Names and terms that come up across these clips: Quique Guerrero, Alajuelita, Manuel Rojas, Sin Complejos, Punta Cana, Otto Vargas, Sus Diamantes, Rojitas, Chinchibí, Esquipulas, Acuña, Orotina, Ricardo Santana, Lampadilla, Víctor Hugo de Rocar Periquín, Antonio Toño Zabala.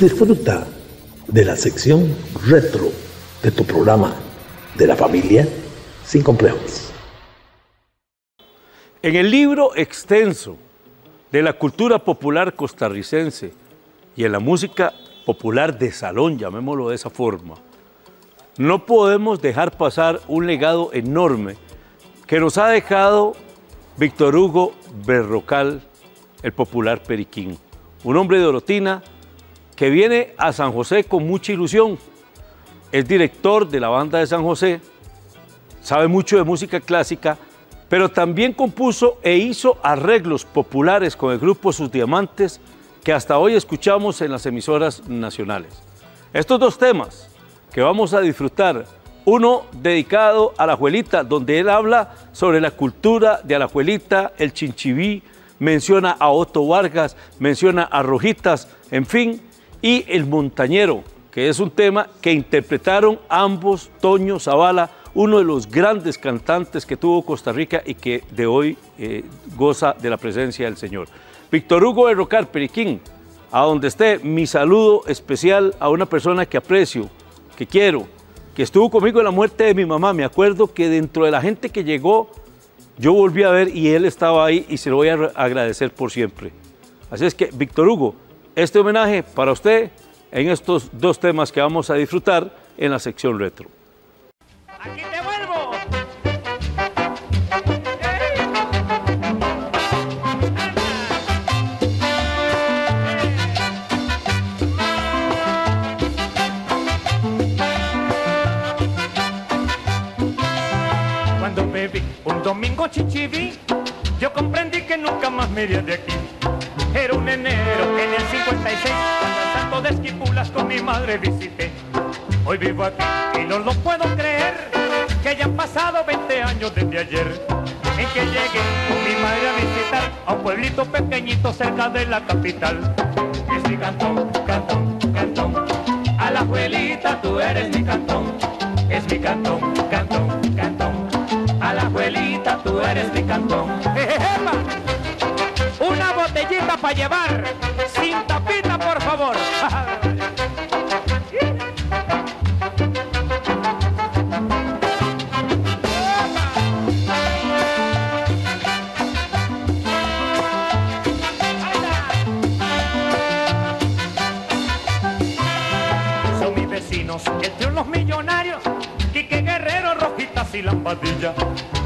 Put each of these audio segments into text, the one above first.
Disfruta de la sección retro de tu programa de la familia sin complejos. En el libro extenso de la cultura popular costarricense y en la música popular de salón, llamémoslo de esa forma, no podemos dejar pasar un legado enorme que nos ha dejado Víctor Hugo de Rocar, el popular periquín, un hombre de Orotina que viene a San José con mucha ilusión. Es director de la banda de San José, sabe mucho de música clásica, pero también compuso e hizo arreglos populares con el grupo Sus Diamantes, que hasta hoy escuchamos en las emisoras nacionales. Estos dos temas que vamos a disfrutar, uno dedicado a Alajuelita, donde él habla sobre la cultura de Alajuelita, el Chinchibí, menciona a Otto Vargas, menciona a Rojitas, en fin, y el Montañero, que es un tema que interpretaron ambos Toño Zabala, uno de los grandes cantantes que tuvo Costa Rica y que de hoy goza de la presencia del Señor. Víctor Hugo de Rocar Periquín, a donde esté, mi saludo especial a una persona que aprecio, que quiero, que estuvo conmigo en la muerte de mi mamá. Me acuerdo que dentro de la gente que llegó, yo volví a ver y él estaba ahí, y se lo voy a agradecer por siempre. Así es que, Víctor Hugo, este homenaje para usted en estos dos temas que vamos a disfrutar en la sección retro. ¡Aquí te vuelvo! Cuando bebí un domingo Chinchibí, yo comprendí que nunca más me iría de aquí. Era un enero en el 56, cuando el santo de Esquipulas con mi madre visité. Hoy vivo aquí y no lo puedo creer, que ya han pasado 20 años desde ayer en que llegué con mi madre a visitar a un pueblito pequeñito cerca de la capital. Es mi cantón, cantón, cantón, Alajuelita, tú eres mi cantón. Es mi cantón, cantón, cantón, Alajuelita, tú eres mi cantón. ¡Ejejepa! Una botellita para llevar, sin tapita por favor. Entre unos millonarios, Quique Guerrero, Rojitas y Lampadilla,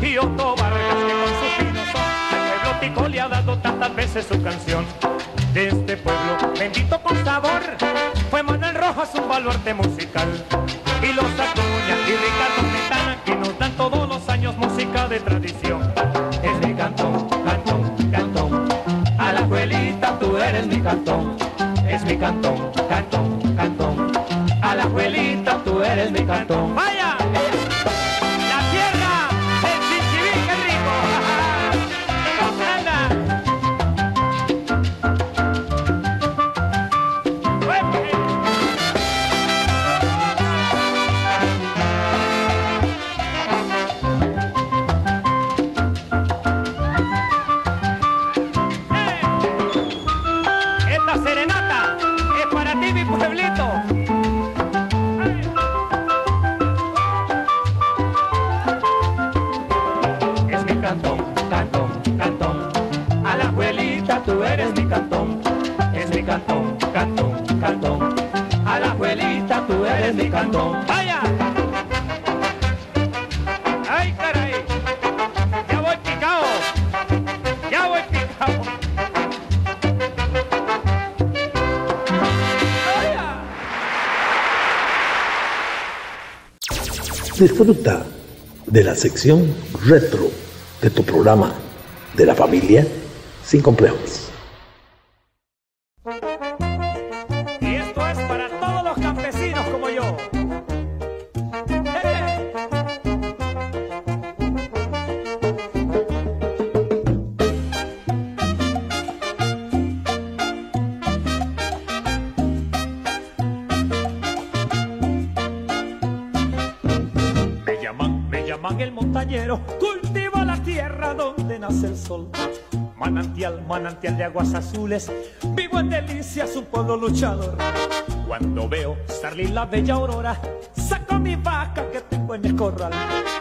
y Otto Vargas, que con su fino son al pueblo tico le ha dado tantas veces su canción. De este pueblo bendito con sabor fue Manuel Rojas, un baluarte musical, y los Acuña y Ricardo Santana, que nos dan todos los años música de tradición. Es mi cantón, cantón, cantón, Alajuelita, tú eres mi cantón. Es mi cantón, cantón, cantón, Alajuelita, tú eres mi cantón. ¡Vaya! ¡La tierra! ¡El Chinchibí, qué rico! Esta serenata es para ti, mi pueblito. Tú eres mi cantón, es mi cantón, cantón, cantón, Alajuelita, tú eres mi cantón. ¡Vaya! ¡Ay, caray! ¡Ya voy picado! ¡Ya voy picado! ¡Vaya! Disfruta de la sección retro de tu programa de la familia sin complejos. Y esto es para todos los campesinos como yo. Me llaman el montañero, cultivo la tierra donde nace el sol. Manantial de aguas azules, vivo en delicias, un pueblo luchador. Cuando veo salir la bella aurora, saco mi vaca que tengo en el corral.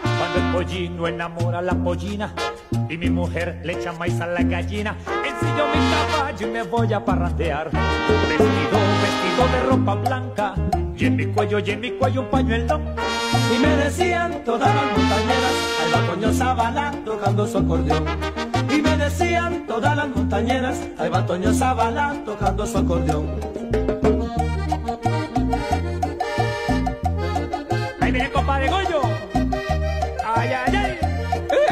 Cuando el pollino enamora a la pollina y mi mujer le echa maíz a la gallina, ensillo mi caballo y me voy a parrandear. Vestido de ropa blanca, y en mi cuello, un pañuelo. Y me decían todas las montañeras, al Toño Zabala tocando su acordeón. Y me decían todas las montañeras, al Toño Zabala tocando su acordeón. ¡Ahí viene compadre Goyo! ¡Ay, ay, ay! ¡Ay,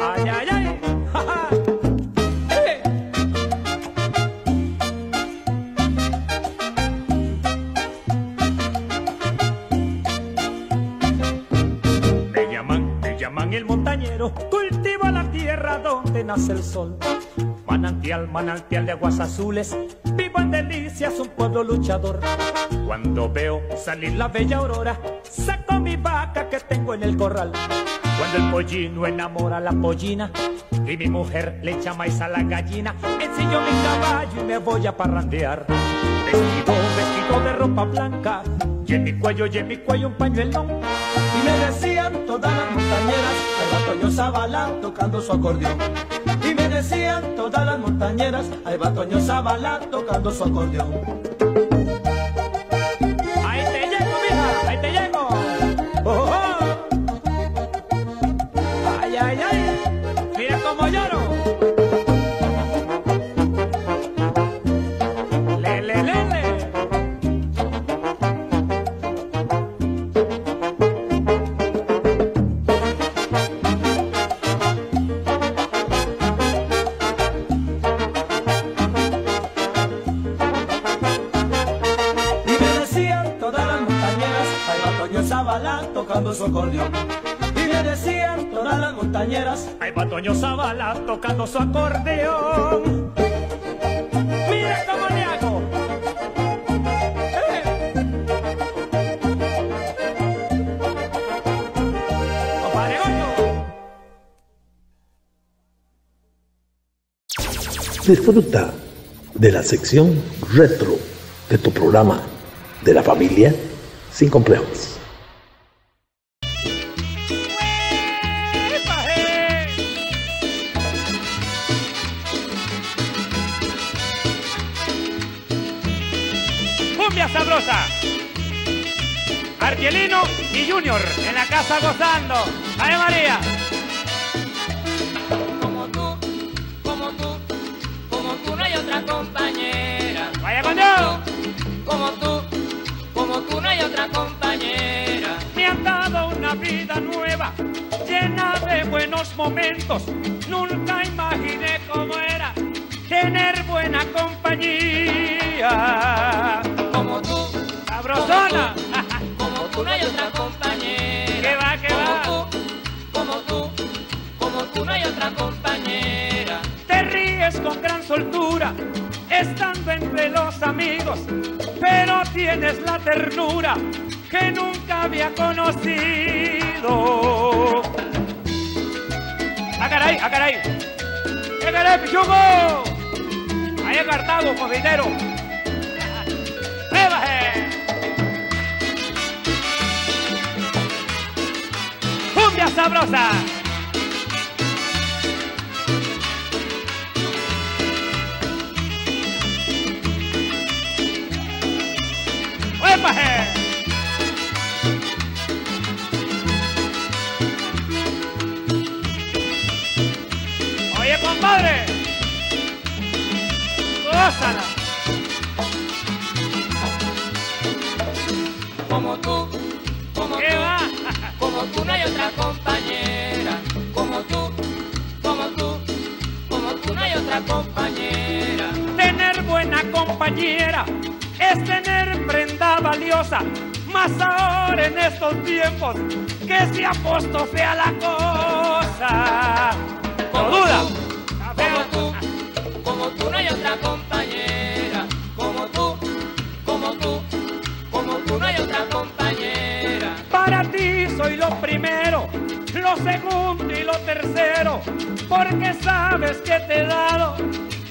ay, ay! ¡Ja, ja! Me llaman el montañero, cultivo la tierra donde nace el sol. Manantial de aguas azules, vivo en delicias, un pueblo luchador. Cuando veo salir la bella aurora, saco mi vaca que tengo en el corral. Cuando el pollino enamora a la pollina y mi mujer le echa maíz a la gallina, ensillo mi caballo y me voy a parrandear. Vestido de ropa blanca, y en mi cuello, un pañuelo. Y me decían todas las montañeras, ahí va Toño Zabala tocando su acordeón. Y me decían todas las montañeras, ahí va Toño Zabala tocando su acordeón. ¡Ahí te llego, mija! ¡Ahí te llego! ¡Oh, oh! ¡Ay, ay, ay! ¡Mira cómo lloro! Su acordeón. Y me decían todas las montañeras, ahí va Toño Zabala tocando su acordeón. ¡Mira cómo le hago! Disfruta de la sección retro de tu programa de la familia sin complejos. Argelino y Junior en la casa gozando. ¡Ay, María! Como tú no hay otra compañera. ¡Vaya con Dios! Como tú no hay otra compañera. Me han dado una vida nueva, llena de buenos momentos. Nunca imaginé cómo era tener buena compañía. ¡Sabrosona! Como tú no hay otra compañera. ¿Qué va, qué va? Como tú no hay otra compañera. Te ríes con gran soltura, estando entre los amigos, pero tienes la ternura que nunca había conocido. ¡Ah, caray, ah, caray! ¡Eh, caray, pichugo! ¡Ahí encartado, cofitero! ¡Muévaje! ¡Cumbia sabrosa! ¡Uepaje! Oye, compadre, gózala. Como tú no hay otra compañera. Como tú no hay otra compañera. Tener buena compañera es tener prenda valiosa, más ahora en estos tiempos que se ha puesto fea la cosa. Por duda, como tú no hay otra compañera. Como tú no hay otra compañera. Para ti soy lo primero, lo segundo y lo tercero, porque sabes que te he dado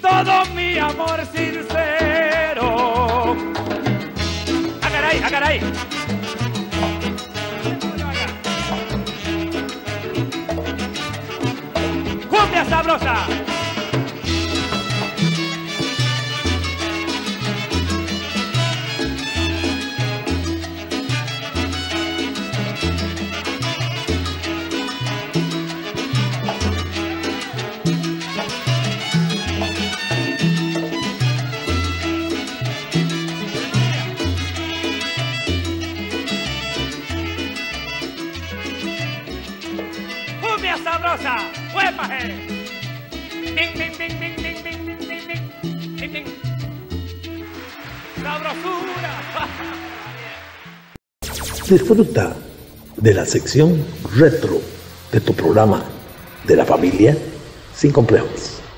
todo mi amor sincero. ¡Ah, caray, ah, caray! ¡Cumbia sabrosa! Disfruta de la sección retro de tu programa de la familia Sin Complejos.